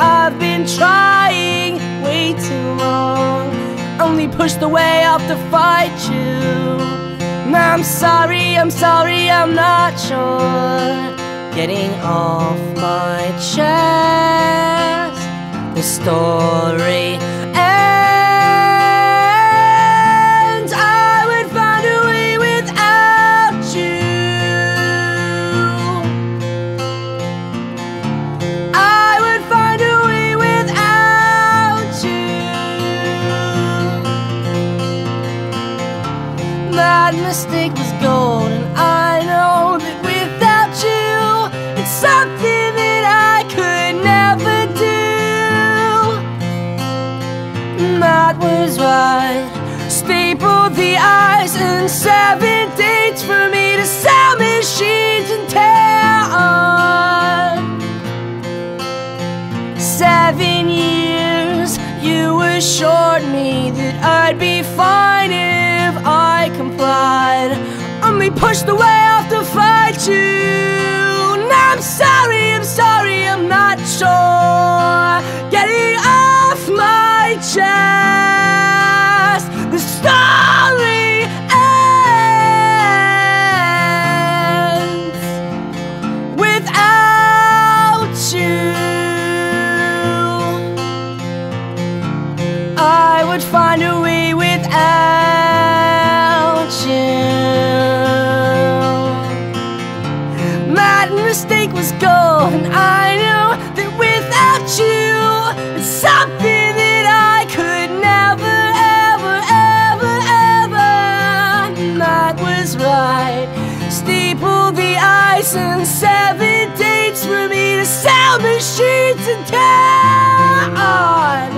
I've been trying way too long, only pushed away after fight you. Now I'm sorry, I'm not sure. Getting off my chest, the story ends. I would find a way without you. I would find a way without you. That mistake was golden. I know that without you, it's something that I could never do. And that was right. Stapled the eyes and 7 dates for me to sell machines and tear on. 7 years, you assured me that I'd be fine if I complied. Only pushed away off to fight you. I'm sorry, I'm not sure. Getting off my chest, the story ends without you. I would find a way without you. That mistake was gone. And I knew that without you, it's something that I could never, ever, ever, ever. That was right. Stapled the ice and 7 dates for me to sell machines and tear on.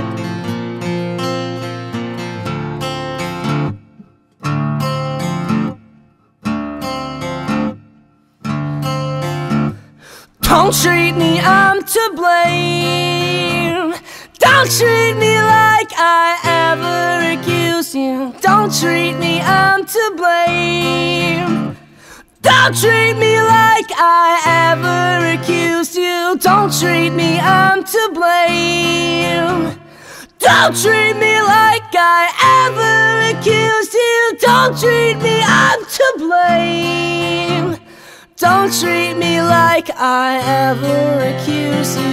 Don't treat me, I'm to blame. Don't treat me like I ever accused you. Don't treat me, I'm to blame. Don't treat me like I ever accused you. Don't treat me, I'm to blame. Don't treat me like I ever accused you. Don't treat me, I'm to blame. Don't treat me like I ever accused you.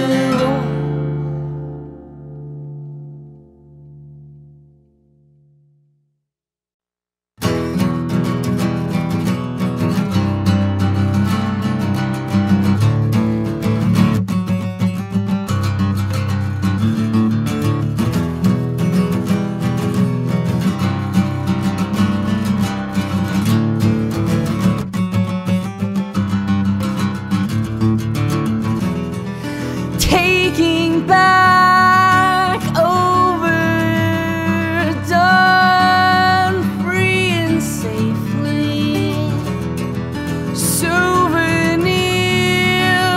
I've said, but you've been gold on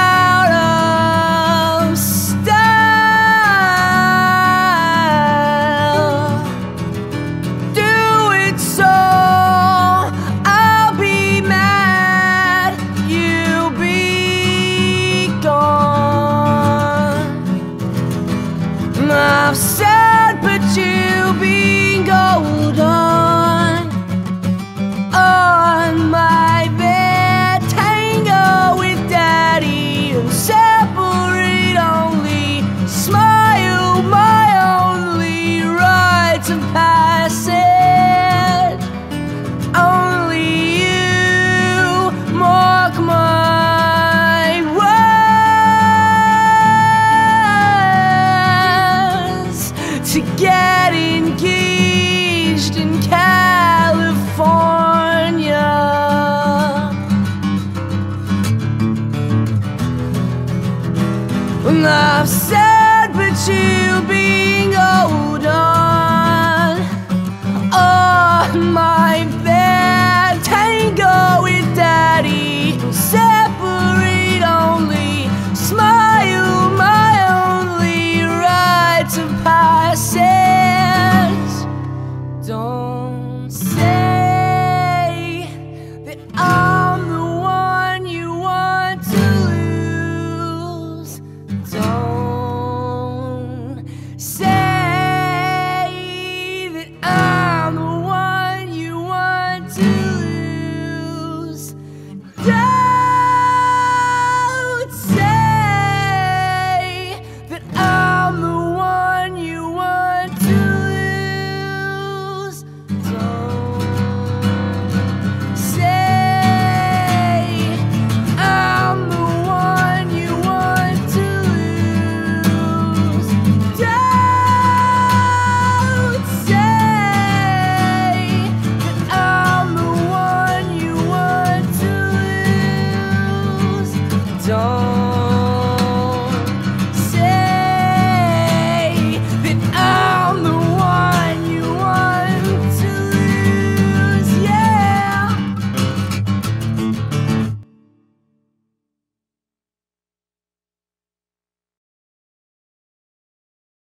my bed. Tango with daddy, oh, separate only. Smile, my only rites of passage. Only you mock my. To get engaged in California, and I've said, but you being old on my bed, tango with daddy, separate only, smile, my only rites of passage. Don't